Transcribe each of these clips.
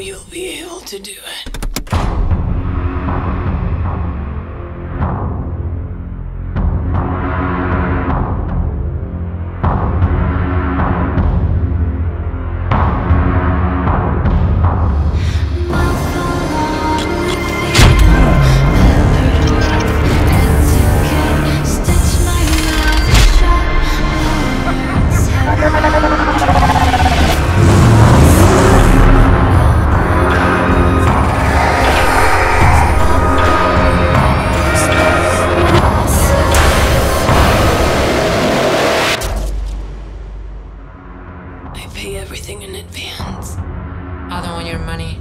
know you'll be able to do it. Pay everything in advance. I don't want your money.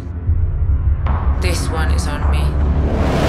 This one is on me.